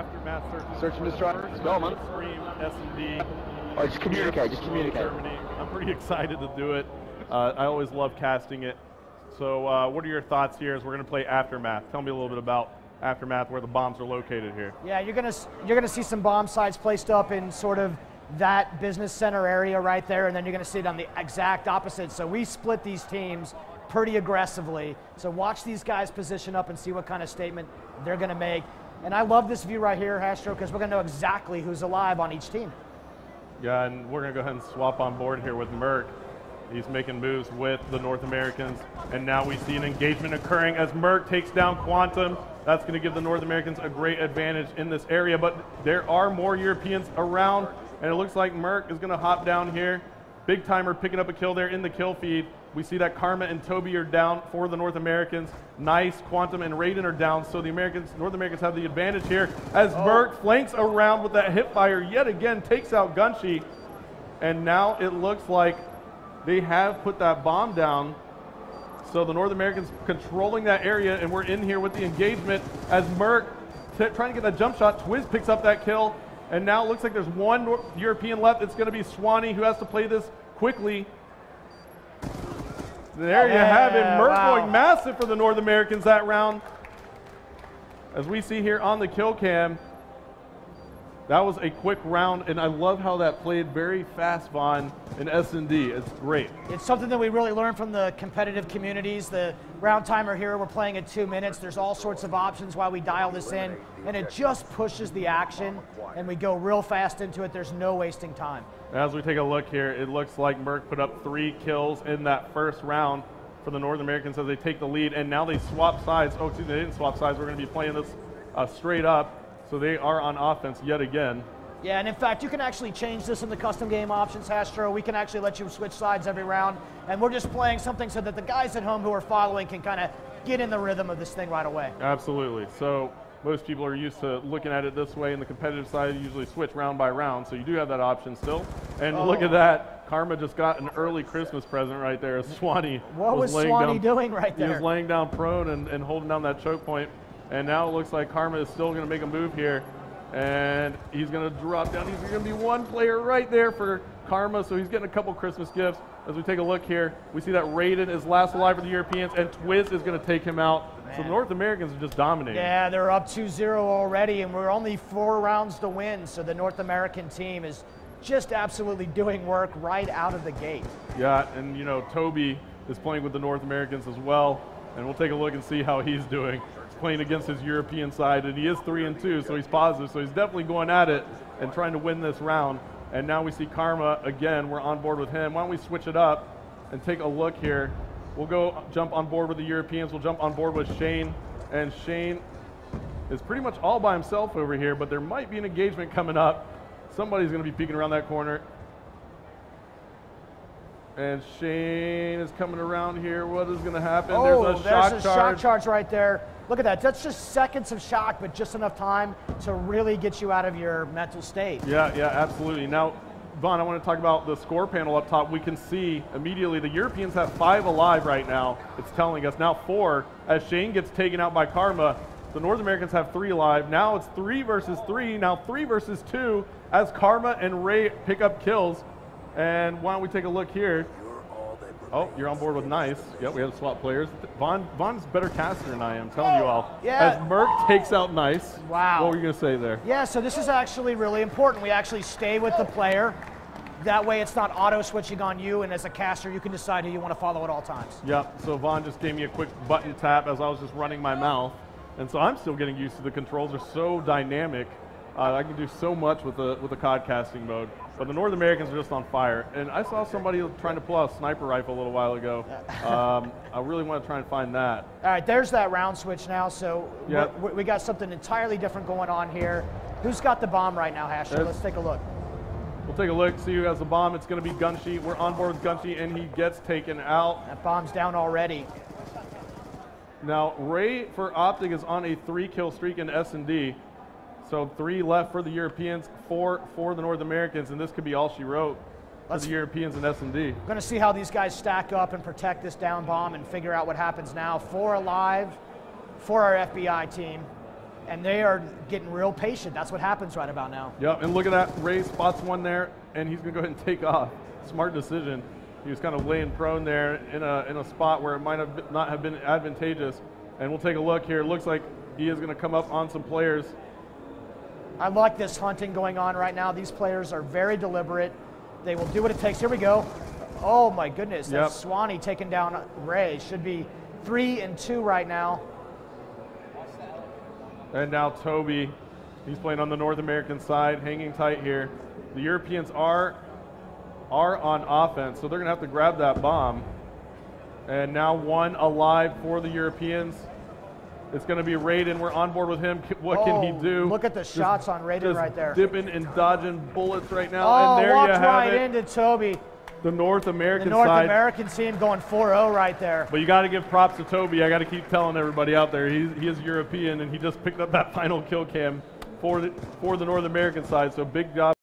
Aftermath, Search and Destroy. Go, Stream, S&D. Oh, just communicate, just communicate. Germany. I'm pretty excited to do it. I always love casting it. So what are your thoughts here as we're going to play Aftermath? Tell me a little bit about Aftermath, where the bombs are located here. Yeah, you're gonna see some bomb sites placed up in sort of that business center area right there, and then you're gonna see it on the exact opposite. So we split these teams pretty aggressively. So watch these guys position up and see what kind of statement they're gonna make. And I love this view right here, Hasher, because we're gonna know exactly who's alive on each team. Yeah, and we're gonna go ahead and swap on board here with Merck. He's making moves with the North Americans, and now we see an engagement occurring as Merck takes down Quantum. That's going to give the North Americans a great advantage in this area, but there are more Europeans around, and it looks like Merck is going to hop down here. Big timer picking up a kill there in the kill feed. We see that Karma and Toby are down for the North Americans. Nice. Quantum and Raiden are down, so the North Americans have the advantage here as Merck flanks around with that hip fire yet again, takes out Gunchy, and now it looks like they have put that bomb down. So the North Americans controlling that area, and we're in here with the engagement as Merck trying to get that jump shot. Twiz picks up that kill, and now it looks like there's one European left. It's going to be Swanee, who has to play this quickly. There you have it. Merck going massive for the North Americans that round. As we see here on the kill cam, that was a quick round, and I love how that played very fast, Vaughn, in S&D. It's great. It's something that we really learned from the competitive communities. The round timer here, we're playing at 2 minutes. There's all sorts of options while we dial this in, and it just pushes the action, and we go real fast into it. There's no wasting time. As we take a look here, it looks like Merck put up 3 kills in that first round for the North Americans as they take the lead, and now they swap sides. Oh, excuse me, they didn't swap sides. We're going to be playing this straight up. So they are on offense yet again. Yeah, and in fact, you can actually change this in the custom game options, Hashtro. We can actually let you switch sides every round, and we're just playing something so that the guys at home who are following can kind of get in the rhythm of this thing right away. Absolutely. So most people are used to looking at it this way, and the competitive side usually switch round by round, so you do have that option still. And look at that. Karma just got an early Christmas present right there. Swanee. What was Swanee doing right there? He was laying down prone and holding down that choke point. And now it looks like Karma is still going to make a move here. And he's going to drop down. He's going to be one player right there for Karma. So he's getting a couple Christmas gifts. As we take a look here, we see that Raiden is last alive for the Europeans, and Twiz is going to take him out. Man. So the North Americans are just dominating. Yeah, they're up 2-0 already, and we're only 4 rounds to win. So the North American team is just absolutely doing work right out of the gate. Yeah, and, you know, Toby is playing with the North Americans as well. And we'll take a look and see how he's doing. He's playing against his European side, and he is 3-2, so he's positive. So he's definitely going at it and trying to win this round. And now we see Karma again. We're on board with him. Why don't we switch it up and take a look here? We'll go jump on board with the Europeans. We'll jump on board with Shane. And Shane is pretty much all by himself over here, but there might be an engagement coming up. Somebody's going to be peeking around that corner. And Shane is coming around here. What is going to happen? There's a shock charge right there. Look at that. That's just seconds of shock, but just enough time to really get you out of your mental state. Yeah, yeah, absolutely. Now, Vaughn, I want to talk about the score panel up top. We can see immediately the Europeans have 5 alive right now. It's telling us now 4 as Shane gets taken out by Karma. The North Americans have 3 alive. Now it's 3 versus 3. Now 3 versus 2 as Karma and Ray pick up kills. And why don't we take a look here? Oh, you're on board with Nice. Yep, we have to swap players. Vaughn's a better caster than I am, telling you all. Yeah. As Merck takes out Nice. Wow. What were you going to say there? Yeah, so this is actually really important. We actually stay with the player. That way it's not auto-switching on you, and as a caster, you can decide who you want to follow at all times. Yep, so Vaughn just gave me a quick button tap as I was just running my mouth. And so I'm still getting used to the controls. They're so dynamic. I can do so much with the COD casting mode. But the North Americans are just on fire. And I saw somebody trying to pull out a sniper rifle a little while ago. I really want to try and find that. All right, there's that round switch now. So yep. we got something entirely different going on here. Who's got the bomb right now, Hasher? Let's take a look. We'll take a look, see who has the bomb. It's going to be Gunchy. We're on board with Gunchy, and he gets taken out. That bomb's down already. Now, Ray for Optic is on a 3-kill streak in S&D. So 3 left for the Europeans, 4 for the North Americans, and this could be all she wrote for the Europeans and S&D. We're going to see how these guys stack up and protect this down bomb and figure out what happens now. 4 alive for our FBI team. And they are getting real patient. That's what happens right about now. Yep, and look at that. Ray spots one there, and he's going to go ahead and take off. Smart decision. He was kind of laying prone there in a spot where it might have not have been advantageous. And we'll take a look here. It looks like he is going to come up on some players. I like this hunting going on right now. These players are very deliberate. They will do what it takes. Here we go. Oh, my goodness. Yep. That's Swanee taking down Ray. Should be 3-2 right now. And now Toby, he's playing on the North American side, hanging tight here. The Europeans are on offense, so they're going to have to grab that bomb. And now one alive for the Europeans. It's going to be Raiden. We're on board with him. What can he do? Look at the shots on Raiden right there. Dipping and dodging bullets right now. Oh, and there you have right it. Into Toby. The North American side. The North American team going 4-0 right there. But you got to give props to Toby. I got to keep telling everybody out there, he is European, and he just picked up that final kill cam for the North American side. So big job.